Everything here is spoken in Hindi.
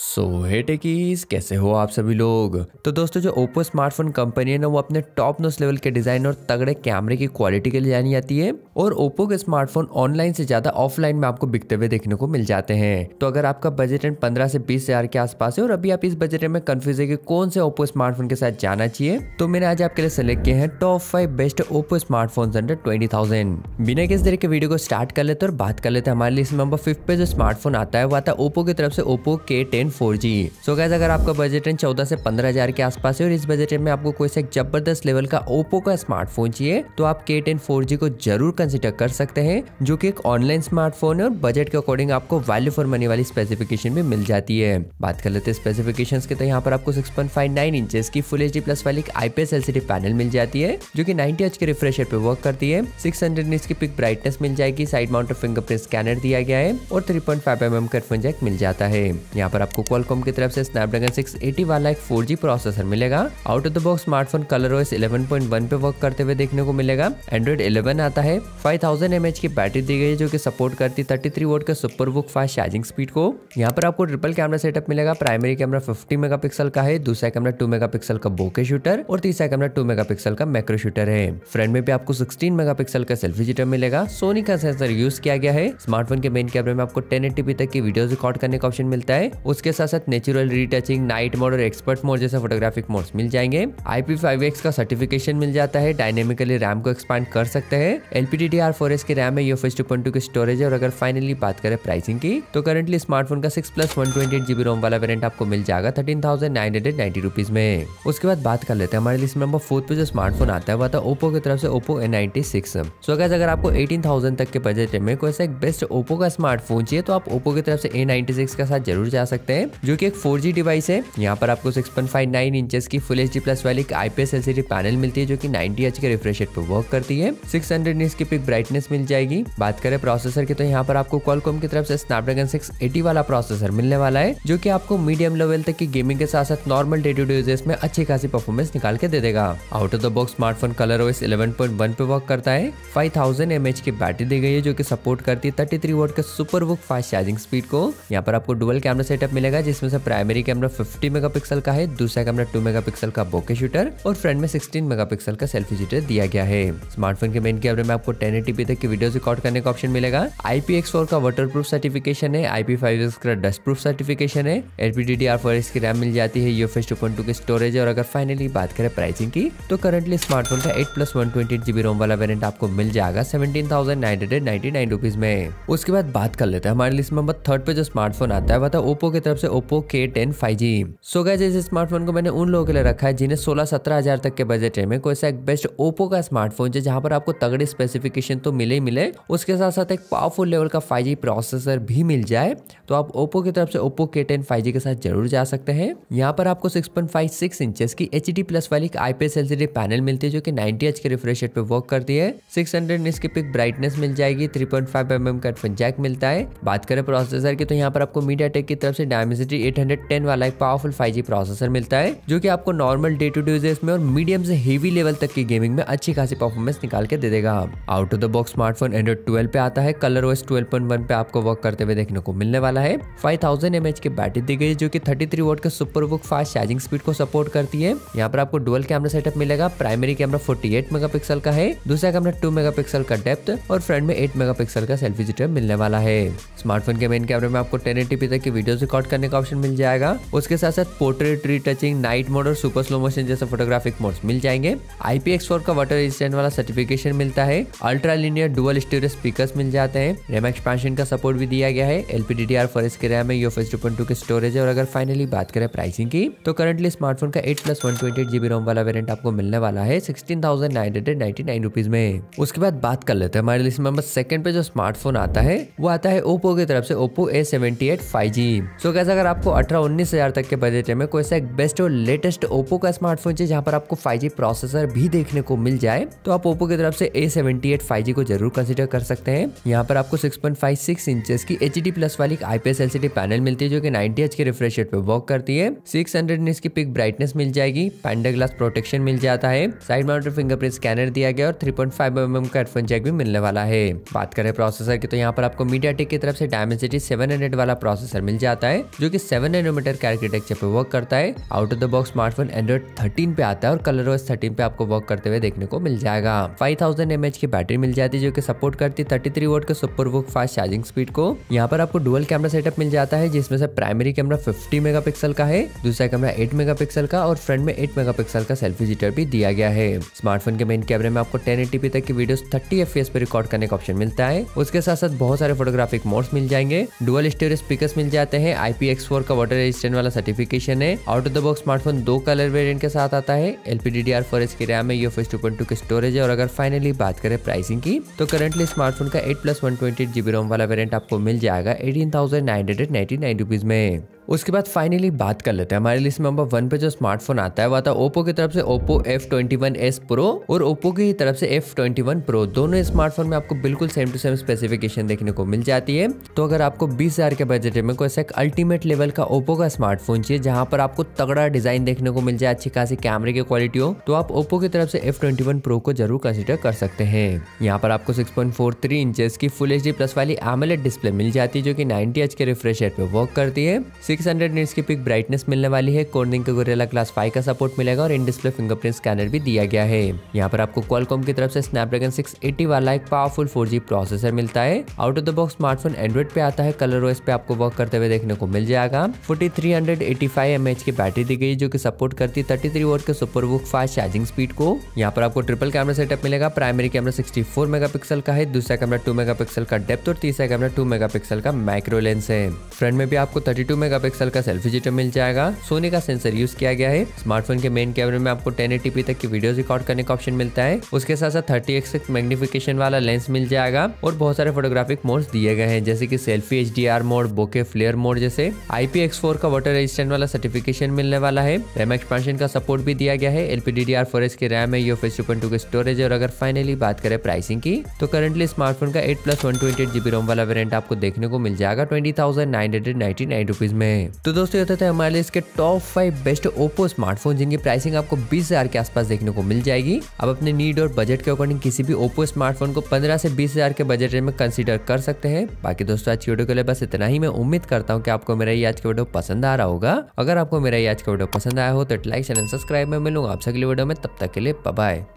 सो हे टेकीज़, कैसे हो आप सभी लोग। तो दोस्तों, जो ओप्पो स्मार्टफोन कंपनी है ना, वो अपने टॉप नॉच लेवल के डिज़ाइन और तगड़े कैमरे की क्वालिटी के लिए जानी जाती है। और ओप्पो के स्मार्टफोन ऑनलाइन से ज़्यादा ऑफलाइन में आपको बिकते हुए देखने को मिल जाते हैं। तो अगर आपका बजट 15 से 20 हज़ार के आसपास है और अभी आप इस बजट में कन्फ्यूज है कि कौन से ओप्पो स्मार्टफोन के साथ जाना चाहिए, तो मैंने आज आपके लिए सेलेक्ट किए हैं top 5 best Oppo smartphone under 20,000। बिना किसी देर के वीडियो को स्टार्ट कर लेते और बात कर लेते हैं। हमारे लिए नंबर 5 पे जो स्मार्टफोन आता है वो आता है ओप्पो की तरफ से ओप्पो K10 4G। सो गाइस, अगर आपका बजट 14 से 15 हज़ार के आसपास है और इस बजट में आपको कोई से जबरदस्त लेवल का ओप्पो का स्मार्टफोन चाहिए, तो आप K10 4G को जरूर कंसीडर कर सकते हैं, जो कि एक ऑनलाइन स्मार्टफोन है और बजट के अकॉर्डिंग आपको वैल्यू फॉर मनी वाली स्पेसिफिकेशन भी मिल जाती है। बात कर लेते हैं स्पेसिफिकेशंस के, तो यहाँ पर आपको 6.59 इंचेस की फुल एचडी प्लस वाली IPS LCD पैनल मिल जाती है, जो की 90Hz के रिफ्रेश रेट पे वर्क करती है। 600 nits की पिक ब्राइटनेस मिल जाएगी। साइड माउंटेड फिंगरप्रिंट स्कैनर दिया गया है और 3.5 mm का हेडफोन जैक मिल जाता है। यहाँ पर आपको क्वालकॉम की तरफ से स्नैपड्रैगन 680 वाला एक 4G प्रोसेसर मिलेगा। Out of the box smartphone ColorOS 11.1 पे वर्क करते हुए देखने को मिलेगा। एंड्रॉइड 11 आता है। 5000 mAh की बैटरी दी गई है, जो कि सपोर्ट करती 33 वोट के super VOOC fast charging speed को। यहाँ पर आपको ट्रिपल कैमरा सेटअप मिलेगा। प्राइमरी कैमरा 50 मेगापिक्सल का है, दूसरा कैमरा 2 मेगापिक्सल का बोके शूटर और तीसरा कैमरा 2 मेगापिक्सल का मैक्रो शूटर है। फ्रंट में भी आपको 16 मेगापिक्सल का सेल्फी जिटर मिलेगा। सोनी का सेंसर यूज किया गया है। स्मार्टफोन के मेन कैमरे में आपको 1080p तक की वीडियो रिकॉर्ड करने का ऑप्शन मिलता है। उसके साथ साथ नेचुरल रीटचिंग, नाइट मोड और एक्सपर्ट मोड जैसे फोटोग्राफिक मोड्स मिल जाएंगे। IPX4 का सर्टिफिकेशन मिल जाता है। डायनेमिकली रैम को एक्सपांड कर सकते हैं। LPDDR4S की रैम है। UFS 2.2 की स्टोरेज है। और अगर फाइनली बात करें प्राइसिंग की, तो करंटली स्मार्टफोन का 6+ 128GB रोम वाला वेरिएंट आपको मिल जाएगा 13,990 में। उसके बाद बात कर लेते हैं हमारे लिस्ट नंबर 4 पे जो स्मार्टफोन आता है वो ओप्पो की तरफ से ओप्पो A96। सो गाइस, अगर आपको 18,000 तक के बजट में कोई सा एक बेस्ट ओप्पो का स्मार्टफोन चाहिए, तो आप ओप्पो की तरफ से A96 के साथ जरूर जा सकते हैं, जो कि एक 4G डिवाइस है। यहाँ पर आपको 6.59 इंचेस की फुल एचडी प्लस वाली एक IPS LCD पैनल मिलती है, जो कि 90Hz के रिफ्रेश रेट पे वर्क करती है। 600 nits की पिक ब्राइटनेस मिल जाएगी। बात करें प्रोसेसर की, तो यहाँ पर आपको क्वालकॉम की तरफ से स्नैपड्रैगन 680 वाला प्रोसेसर मिलने वाला है, जो कि आपको मीडियम लेवल तक की गेमिंग के साथ साथ normal day to day usages में अच्छी खासी परफॉर्मेंस निकाल के दे देगा। Out of the box smartphone ColorOS 11.1 पे वर्क करता है। 5000 mAh की बैटरी दी गई है, जो की सपोर्ट करती है 33 वोट के super VOOC fast charging speed को। यहाँ पर आपको डुअल कैमरा सेटअप मिलेगा, जिसमें से प्राइमरी कैमरा 50 मेगापिक्सल का है, दूसरा कैमरा 2 मेगापिक्सल का बोके शूटर और फ्रंट में 16 मेगापिक्सल का सेल्फी शूटर दिया गया है। स्मार्टफोन के मेन कैमरे में आपको 1080p तक की वीडियो रिकॉर्ड करने का ऑप्शन मिलेगा। IPX4 का वाटरप्रूफ सर्टिफिकेशन है। IP5 का डस्टप्रूफ सर्टिफिकेशन है। LPDDR4S की रैम मिल जाती है। UFS 2.2 की स्टोरेज है। और अगर फाइनली बात करें प्राइसिंग की, तो करंटली स्मार्टफोन का 8+ 128GB रोम वाला वेरिएंट आपको मिल जाएगा 17,999 में। उसके बाद बात कर लेते हैं हमारे लिस्ट नंबर 3 पे जो स्मार्टफोन आता है वो ओप्पो की तरफ से Oppo K10 5G। So guys, इस स्मार्टफोन को मैंने उन लोगों के लिए रखा है जिन्हें 16-17 हज़ार तक के बजट में कोई सा एक बेस्ट ओप्पो का स्मार्टफोन है, जहां पर आपको तगड़ी स्पेसिफिकेशन तो मिले ही मिले, उसके साथ साथ एक पावरफुल लेवल का 5G प्रोसेसर भी मिल जाए, तो आप ओप्पो की तरफ से ओप्पो K10 5G के साथ जरूर जा सकते हैं। यहाँ पर आपको 6.56 इंचेस की HD प्लस वाली IPS LCD पैनल मिलती है, जो की 90Hz के रिफ्रेश रेट पे वर्क करती है। 600 nits की पिक ब्राइटनेस मिल जाएगी। 3.5 mm का हेडफोन जैक मिलता है। बात करें प्रोसेसर की, तो यहाँ पर आपको MediaTek की तरफ से Dimensity 810 वाला एक पावरफुल 5G प्रोसेसर मिलता है, जो कि आपको normal day to day usages में और मीडियम से हेवी लेवल तक की गेमिंग में अच्छी खासी परफॉर्मेंस निकाल के दे देगा। Out of the box smartphone Android 12 पे आता है। ColorOS 12.1 पे आपको वर्क करते हुए देखने को मिलने वाला है। 5000 mAh की बैटरी दी गई है, जो की 33 वोट के super VOOC fast charging speed को सपोर्ट करती है। यहाँ पर आपको डुअल कैमरा सेटअप मिलेगा। प्राइमरी कैमरा 48 मेगापिक्सल का है, दूसरा कैमरा 2 मेगापिक्सल का डेप्थ और फ्रंट में 8 मेगापिक्सल का सेल्फी जिटर मिलने वाला है। स्मार्टफोन के मेन कैमरे में आपको 1080p तक की वीडियो रिकॉर्ड करने का ऑप्शन मिल जाएगा। उसके साथ साथ पोर्ट्रेट, रीटचिंग, नाइट मोड और सुपर स्लो मोशन जैसे फोटोग्राफिक मोड्स मिल जाएंगे। IPX4 का वाटर रेजिस्टेंट वाला सर्टिफिकेशन मिलता है। Ultra linear dual stereo speakers मिल जाते हैं। रैम एक्सपेंशन का सपोर्ट भी दिया गया है। LPDDR4S की रैम है। UFS 2.2 की स्टोरेज है। और अगर फाइनली बात करें प्राइसिंग की, तो करंटली स्मार्टफोन का 8+ 128GB रोम वाला वेरिएंट आपको मिलने वाला है 16,999 में। उसके बाद बात कर लेते हैं हमारे लिस्ट नंबर 2 पे जो स्मार्टफोन आता है वो आता है ओप्पो की तरफ से Oppo A78 5G। So guys, अगर आपको 18-19 हज़ार तक के बजट में कोई सा एक बेस्ट और लेटेस्ट ओप्पो का स्मार्टफोन चाहिए, जहां पर आपको 5G प्रोसेसर भी देखने को मिल जाए, तो आप ओप्पो की तरफ से A78 5G को जरूर कंसीडर कर सकते हैं। यहाँ पर आपको 6.56 इंचेस की HD प्लस वाली IPS LCD पैनल मिलती है, जो कि 90Hz के रिफ्रेश रेट पे वर्क करती है। 600 nits की पिक ब्राइटनेस मिल जाएगी। पैंडा ग्लास प्रोटेक्शन मिल जाता है। साइड माउंटेड फिंगरप्रिंट स्कैनर दिया गया और 3.5 mm का हेडफोन जैक भी मिलने वाला है। बात करें प्रोसेसर की, तो यहाँ पर आपको MediaTek की तरफ से Dimensity 708 वाला प्रोसेसर मिल जाता है। है जो कि 7 नैनोमीटर के आर्किटेक्चर पे वर्क करता है। Out of the box smartphone Android 13 पे आता है और कलरओएस 13 पे आपको वर्क करते हुए देखने को मिल जाएगा। 5000 mAh की बैटरी मिल जाती है जो कि सपोर्ट करती है 33 वाट के सुपरवॉक फास्ट चार्जिंग स्पीड को। यहाँ पर आपको डुअल कैमरा सेटअप मिल जाता है जिसमें से प्राइमरी कैमरा 50 मेगापिक्सल का है, दूसरा कैमरा 8 मेगापिक्सल का और फ्रंट में 8 मेगापिक्सल का सेल्फी जिटर भी दिया गया है। स्मार्टफोन के मेन कैमरे में आपको 1080p तक की वीडियोस 30 fps पे रिकॉर्ड करने का ऑप्शन मिलता है। उसके साथ साथ बहुत सारे फोटोग्राफिक मोड्स मिल जाएंगे, डुअल स्टोरेज स्पीकर्स मिल जाते हैं, IPX4 का वाटर रेजिस्टेंट वाला सर्टिफिकेशन है। Out of the box smartphone 2 colour variant के साथ आता है। LPDDR4S की रैम है, UFS 2.2 की स्टोरेज है और अगर फाइनली बात करें प्राइसिंग की तो करंटली स्मार्टफोन का 8+128GB रोम वाला वेरिएंट आपको मिल जाएगा 18,999 रुपीज में। उसके बाद फाइनली बात कर लेते हैं हमारे लिस्ट नंबर 1 पे जो स्मार्टफोन आता है वो आता है ओप्पो की तरफ से Oppo F21s Pro और ओप्पो की तरफ से F21 Pro। दोनों स्मार्टफोन में आपको बिल्कुल सेम टू सेम स्पेसिफिकेशन देखने को मिल जाती है। तो अगर आपको 20,000 के बजट में कोई एक अल्टीमेट लेवल का ओप्पो का स्मार्टफोन चाहिए जहाँ पर आपको तगड़ा डिजाइन देखने को मिल जाए, अच्छी खासी कैमरे की क्वालिटी हो, तो आप ओप्पो की तरफ से F21 Pro को जरूर कंसिडर कर सकते हैं। यहाँ पर आपको 6.43 इंचेस की फुल HD प्लस वाली AMOLED डिस्प्ले मिल जाती है जो कि 90Hz के रिफ्रेश रेट पे वर्क करती है। 600 nits की पिक ब्राइटनेस मिलने वाली है, कोडिंग के गोरिल्ला ग्लास 5 का सपोर्ट मिलेगा और इन डिस्प्ले फिंगरप्रिंट स्कैनर भी दिया गया है। यहाँ पर आपको क्वालकॉम की तरफ से स्नैपड्रैगन 680 वाला एक पावरफुल 4G प्रोसेसर मिलता है। Out of the box smartphone Android पे आता है, कलरओएस पे आपको वर्क करते हुए देखने को मिल जाएगा। 4385 mAh की बैटरी दी गई जो की सपोर्ट करती है 33 वाट के सुपरवॉक फास्ट चार्जिंग स्पीड को। यहाँ पर आपको ट्रिपल कैमरा सेटअप मिलेगा, प्राइमरी कैमरा 64 मेगापिक्सल का है, दूसरा कैमरा 2 मेगापिक्सल का डेप्थ और तीसरा कैमरा 2 मेगापिक्सल का माइक्रो लेंस है। फ्रंट में भी आपको 32 मेगापिक्सल का सेल्फी जिटर मिल जाएगा। सोनी का सेंसर यूज किया गया है। स्मार्टफोन के मेन कैमरे में आपको 1080p तक की वीडियो रिकॉर्ड करने का ऑप्शन मिलता है। उसके साथ साथ 30x मैग्निफिकेशन वाला लेंस मिल जाएगा और बहुत सारे फोटोग्राफिक मोड्स दिए गए हैं जैसे कि selfie HDR mode, bokeh flare mode जैसे। IPX4 का वाटर रेजिस्टेंट वाला सर्टिफिकेशन मिलने वाला है। रैम एक्सपेंशन का सपोर्ट भी दिया गया है। LPDDR4S की रैम है, UFS 2.2 की स्टोरेज है और अगर फाइनली बात करें प्राइसिंग की तो करंटली स्मार्टफोन का 8+128GB रोम वाला वेरिएंट आपको देखने को मिल जाएगा 20,999 रुपीज में। तो दोस्तों ये थे हमारे इसके टॉप 5 बेस्ट ओप्पो स्मार्टफोन जिनकी प्राइसिंग आपको 20,000 के आसपास देखने को मिल जाएगी। अब अपने नीड और बजट के अकॉर्डिंग किसी भी ओप्पो स्मार्टफोन को 15 से 20,000 के बजट में कंसीडर कर सकते हैं। बाकी दोस्तों आज की वीडियो के लिए बस इतना ही। मैं उम्मीद करता हूँ कि आपको मेरा ये आज का वीडियो पसंद आ रहा होगा। अगर आपको मेरा ये आज का वीडियो पसंद आया हो तो लाइक, चैनल सब्सक्राइब। मैं मिलूंगा आपसे अगली वीडियो में, तब तक के लिए बाय।